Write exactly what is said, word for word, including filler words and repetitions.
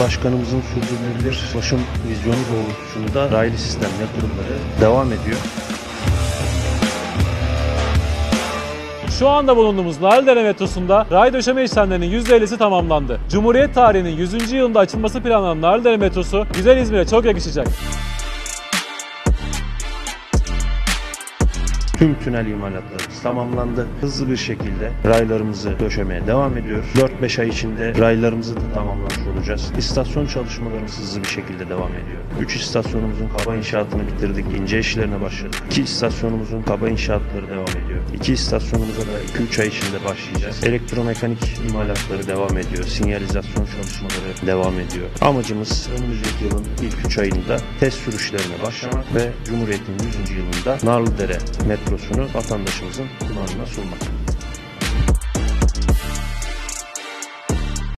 Başkanımızın sürdürülebilir ulaşım vizyonu doğrultusunda raylı sistem yatırımları devam ediyor. Şu anda bulunduğumuz Narlıdere metrosunda ray döşeme işlemlerinin yüzde ellisi tamamlandı. Cumhuriyet tarihinin yüzüncü yılında açılması planlanan Narlıdere metrosu güzel İzmir'e çok yakışacak. Tüm tünel imalatlarımız tamamlandı. Hızlı bir şekilde raylarımızı döşemeye devam ediyoruz. dört beş ay içinde raylarımızı da tamamlamış olacağız. İstasyon çalışmalarımız hızlı bir şekilde devam ediyor. üç istasyonumuzun kaba inşaatını bitirdik. İnce işlerine başladık. iki istasyonumuzun kaba inşaatları devam ediyor. iki istasyonumuza da iki üç ay içinde başlayacağız. Elektromekanik imalatları devam ediyor. Sinyalizasyon çalışmaları devam ediyor. Amacımız önümüzdeki yılın ilk üç ayında test sürüşlerine başlamak ve Cumhuriyet'in yüzüncü yılında Narlıdere metrosunu vatandaşımızın kullanımına sunmak.